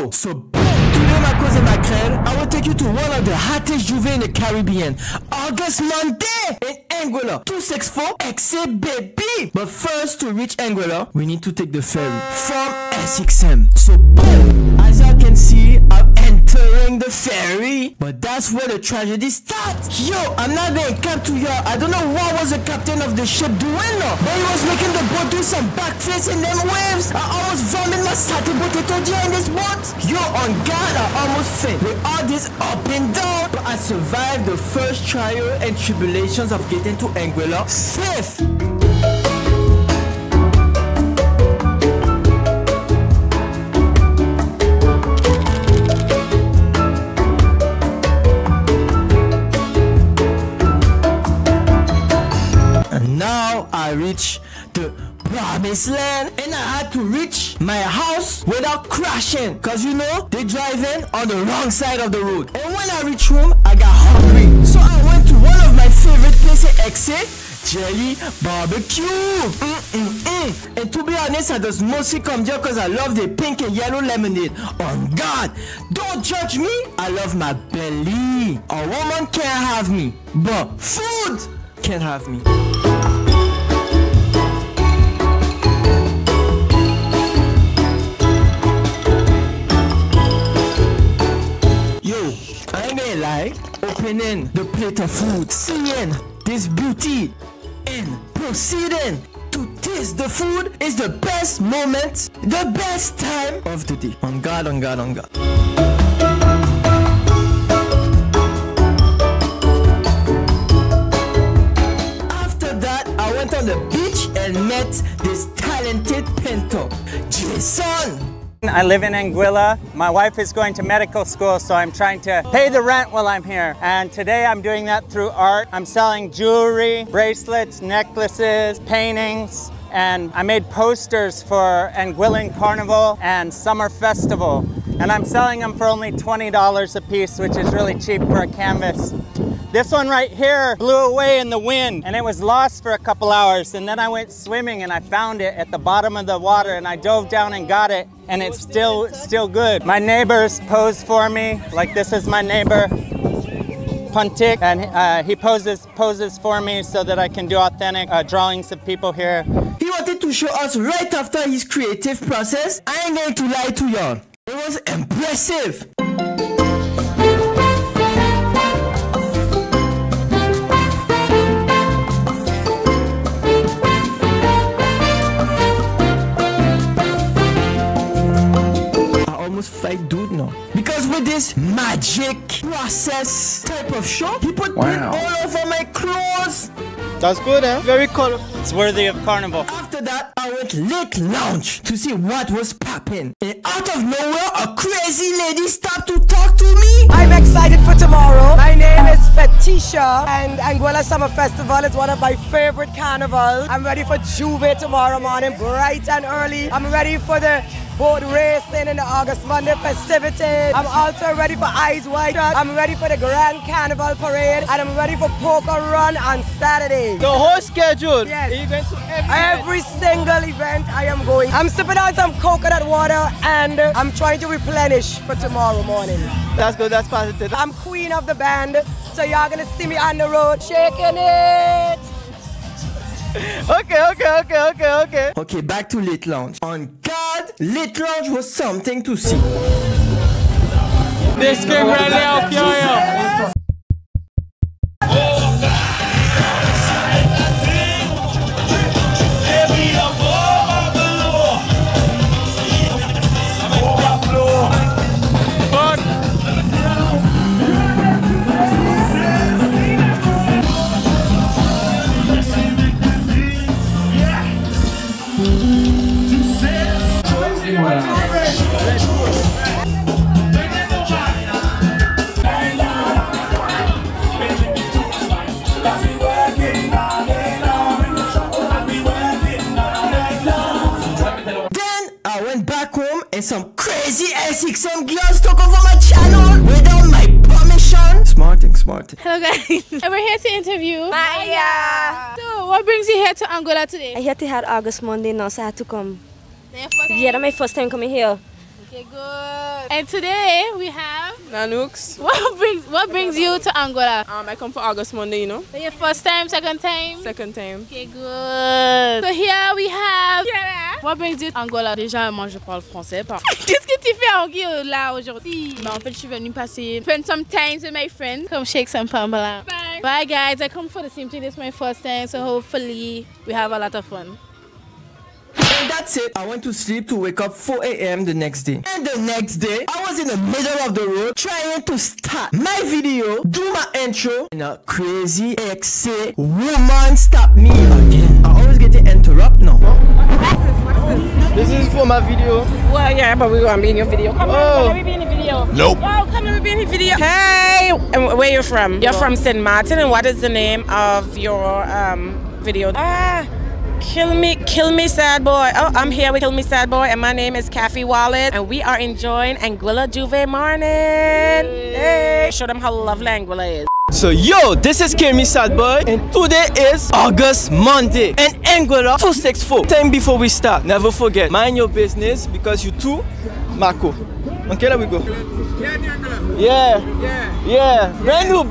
Yo, so today my cousin Mackerel, I will take you to one of the hottest J'ouvert in the Caribbean, August Monday in Anguilla, 264 exit baby. But first, to reach Anguilla, we need to take the ferry from SXM. So boom, as y'all can see, I'm entering the ferry, but that's where the tragedy starts. Yo, I'm not gonna cap to y'all. I don't know what was the captain of the ship doing now, but he was making the boat do some backflips in them waves. I almost vomit my satay potato dear in this boat. Yo, on God, I almost faint with all this up and down, but I survived the first trial and tribulations of getting to Anguilla safe. I reached the promised land, and I had to reach my house without crashing, because you know they're driving on the wrong side of the road. And when I reached home, I got hungry, so I went to one of my favorite places, exit Jelly Barbecue. And to be honest, I just mostly come here because I love the pink and yellow lemonade. Oh God, don't judge me, I love my belly. A woman can't have me, but food can have me. Like opening the plate of food, seeing this beauty and proceeding to taste the food is the best moment, the best time of the day. On God, on God, on God. After that, I went on the beach and met this talented painter, Jason. I live in Anguilla. My wife is going to medical school, so I'm trying to pay the rent while I'm here. And today I'm doing that through art. I'm selling jewelry, bracelets, necklaces, paintings, and I made posters for Anguillan Carnival and Summer Festival. And I'm selling them for only $20 a piece, which is really cheap for a canvas. This one right here blew away in the wind and it was lost for a couple hours, and then I went swimming and I found it at the bottom of the water and I dove down and got it, and it's still good. My neighbors pose for me, like this is my neighbor, Pontik, and he poses for me so that I can do authentic drawings of people here. He wanted to show us right after his creative process. I ain't going to lie to y'all, it was impressive. Fight dude now, because with this magic process type of show, he put it all over my clothes. That's good, eh? Very colorful. It's worthy of carnival. After that, I went Lit Lounge to see what was popping, and out of nowhere a crazy lady stopped to talk to me. I'm excited for tomorrow. My name is Fetisha, and Anguilla Summer Festival is one of my favorite carnivals. I'm ready for J'ouvert tomorrow morning, bright and early. I'm ready for the boat racing and the August Monday festivities. I'm also ready for Eyes Wide Shut. I'm ready for the Grand Carnival Parade, and I'm ready for Poker Run on Saturday. The whole schedule? Yes. Are you going to every single event I am going. I'm sipping on some coconut water and I'm trying to replenish for tomorrow morning. That's good, that's positive. I'm queen of the band, so y'all gonna see me on the road shaking it. Okay, back to Lit Lounge. On God, Lit Lounge was something to see. This game right now, yo. Some crazy SXM girls took over my channel without my permission. Smarting. Hello guys, and we're here to interview Maya. So, what brings you here to Anguilla today? I heard they had August Monday now, so I had to come. Yeah, that's my first time coming here. Okay, good. And today we have Nanooks. What brings you to Angola? I come for August Monday, you know. So your first time, second time? Second time. Okay, good. So here we have What brings you to Angola? Déjà, moi je parle français. Qu'est-ce que tu fais là aujourd'hui? Bah en fait, je suis venue passer spend some time with my friends. Come shake some pambala. Bye. Bye guys, I come for the same thing. This is my first time, so hopefully we have a lot of fun. And that's it. I went to sleep to wake up 4 a.m. the next day. And the next day, I was in the middle of the road trying to start my video, do my intro, and a crazy exit woman stopped me again. I always get to interrupt now. This is for my video. Well, yeah, but we want to be in your video. Come on, let me be in the video. Nope. Yo, come let me be in the video. Hey, where you from? You're from St. Martin, and what is the name of your video? Kill Me Sad Boy. Oh, I'm here with Kill Me Sad Boy, and my name is Kaffy Wallet, and we are enjoying Anguilla J'ouvert morning. Hey, show them how lovely Anguilla is. So yo, this is Kill Me Sad Boy, and today is August Monday, and Anguilla 264. Time before we start, never forget, mind your business because you too, Marco. Okay, there we go. Yeah. Brand new.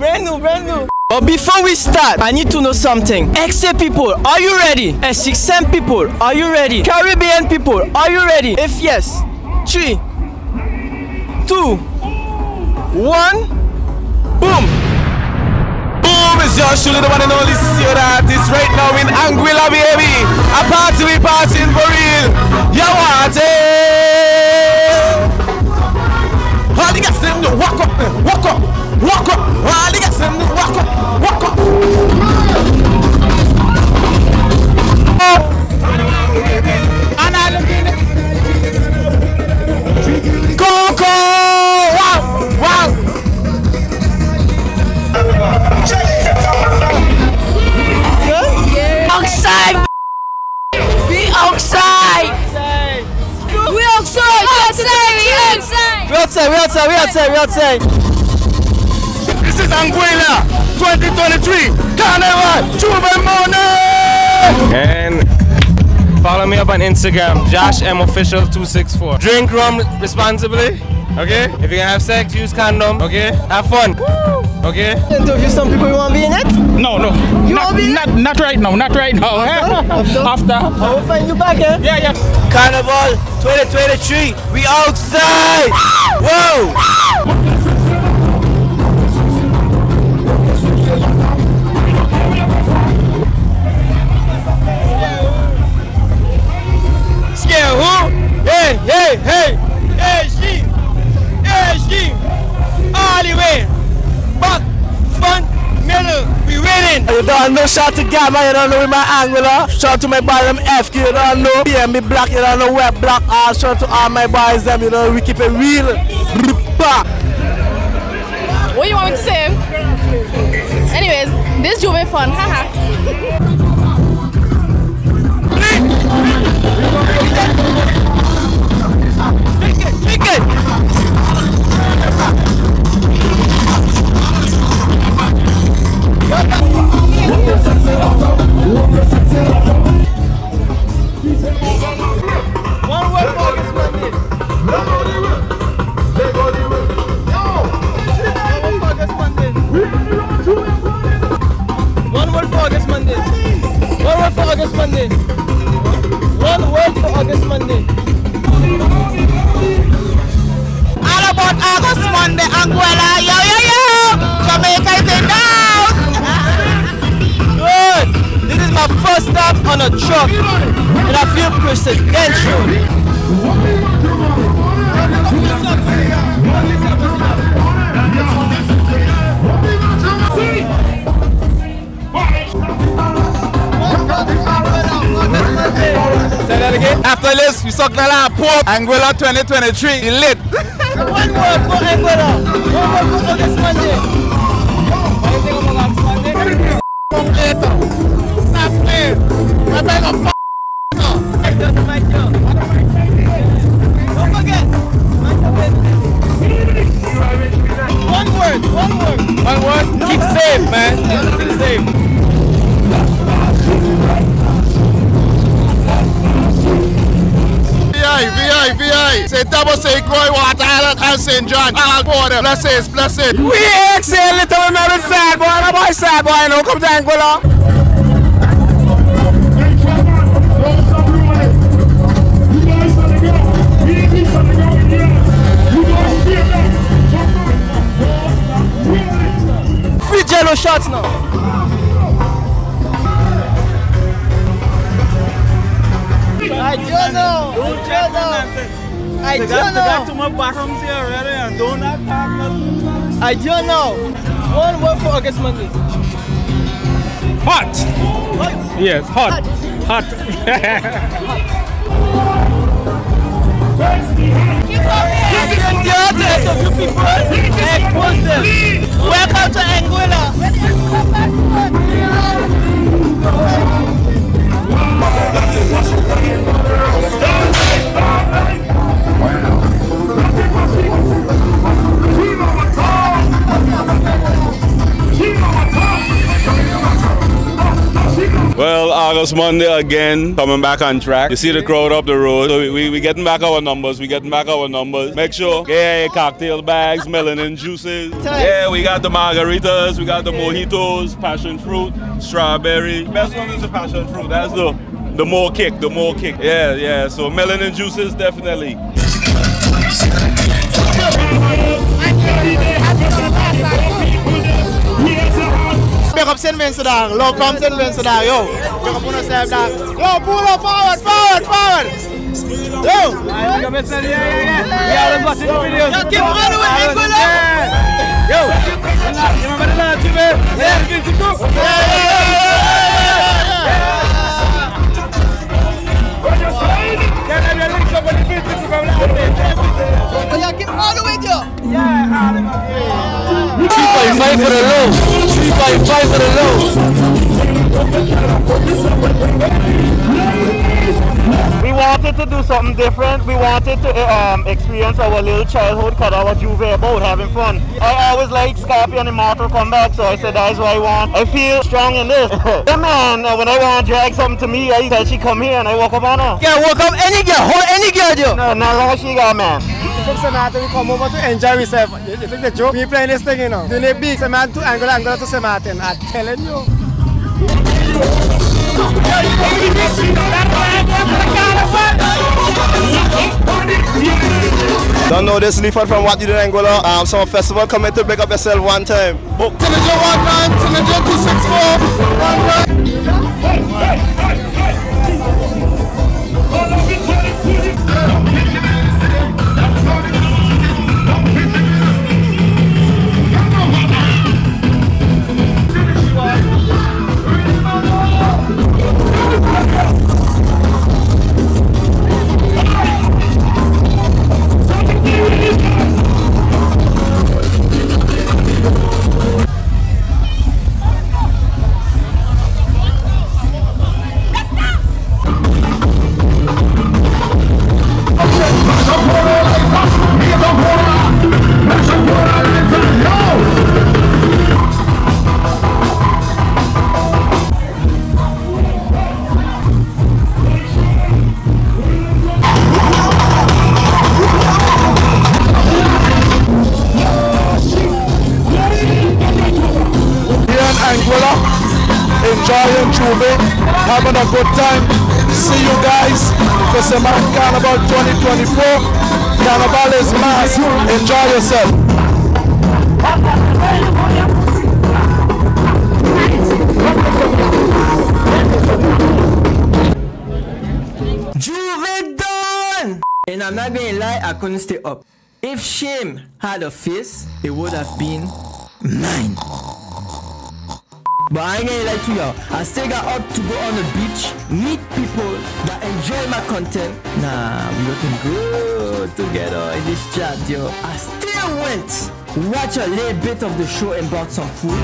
But before we start, I need to know something. XA people, are you ready? SXM people, are you ready? Caribbean people, are you ready? If yes, 3, 2, 1, boom! Boom! It's Joshua, the one and only CEO artist right now in Anguilla, baby. A party, we partying for real. You want it? All the guys, them do walk up. All the guys, them do walk up. We outside. This is Anguilla 2023 Carnival J'ouvert morning. And follow me up on Instagram, JoshMOfficial264. Drink rum responsibly, okay? If you can have sex, use condom, okay? Have fun. Woo! Okay? Interview some people, you want to be in it? No. You want to be in it? Not right now. After. I will find you back, eh? Yeah. Carnival 2023, we outside! Whoa! Hey, she! All the way! Back, front, middle, we winning! You don't know, shout to Gamma, you don't know with my Anguilla. Shout to my bottom FK, you don't know. PMB Black, you don't know where Black are. Shout to all my boys, them, you know, we keep it real. What do you want me to say? Anyways, this J'ouvert fun, haha. One word for August Monday. All about August Monday, Anguilla. Yo. Jamaica is in down. Good. This is my first time on a truck, and I feel presidential. Say that again. After this, we suck the lamp. Anguilla 2023 lit. One word for Anguilla. One word for August Monday. What do you think about August Monday? Stop playing. I beg a f***. Don't forget. One word. Keep safe, man. Keep safe. VI. VI. Say double, say Croy, Water Island, and St. John. All for them. Blessings, blessings. We exhale, little remember sad boy. No boy, sad boy. No, come to Anguilla. Yellow shots now. I don't know. I don't know. Got too much bathrooms here already and don't have nothing. I don't know. One word for August Monday. Hot. Hot. Yes, hot. Hot. Hot. Welcome to Anguilla! Well, August Monday again, coming back on track. You see the crowd up the road, so we getting back our numbers, Make sure, yeah, cocktail bags, melanin juices. Yeah, we got the margaritas, we got the mojitos, passion fruit, strawberry. Best one is the passion fruit, that's the more kick, Yeah, yeah, so melanin juices, definitely. Pick up St. Vincent, low come St. Vincent, yo. Pick up on the side, yo, pull up, forward, forward, forward. Yo. Yo, keep on the way, go left. Yo. You remember the last event? Yeah, you can see cook. Yeah, yeah, yeah. Keep all the way, yo. Yeah, 3.5 for the low. 3.5 for the low. We wanted to do something different. We wanted to experience our little childhood because I was J'ouvert about having fun. I always like Scarfy and Immortal comeback, so I said that's what I want. I feel strong in this. Yeah man, when I want to drag something to me, I said she come here and I walk up on her. Yeah, walk up any girl, hold any girl do. No, not like she got man. Samantha, we come over to enjoy yourself. You think the joke? We playing this thing, you know. Doing it big, Samantha to Anguilla, Anguilla to Samantha. I'm telling you. Don't know this different from what you did in Anguilla. Some festival coming to break up yourself one time. Oh. Having a good time. See you guys for Samantha Carnival 2024. Carnival is mass. Enjoy yourself. J'ouvert done! And I'm not gonna lie, I couldn't stay up. If shame had a face, it would have been mine. But I ain't gonna let you know, I still got up to go on the beach, meet people that enjoy my content. Nah, we looking good together in this chat, yo. I still went, watch a little bit of the show and bought some food.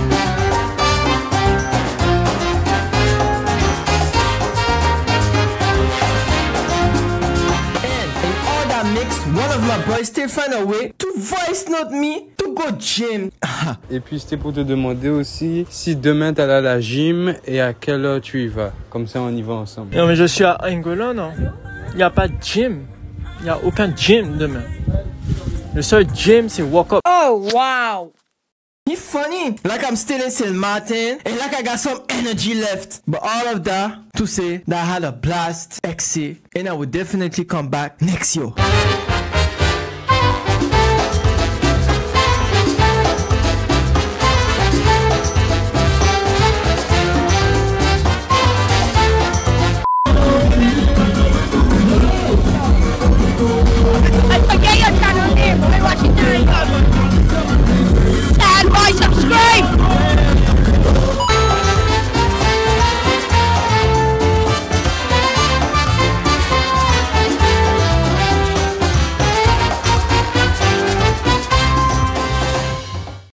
And in all that mix, one of my boys still found a way to voice note me. Gym. Et puis c'était pour te demander aussi si demain t'allais à la gym et à quelle heure tu y vas. Comme ça on y va ensemble. Non mais je suis à Angola, non? Il n'y a pas de gym. Il n'y a aucun gym demain. Le seul gym, c'est walk-up. Oh, wow. He funny. Like I'm still in St. Martin. And like I got some energy left. But all of that to say that I had a blast. Exit. And I will definitely come back next year.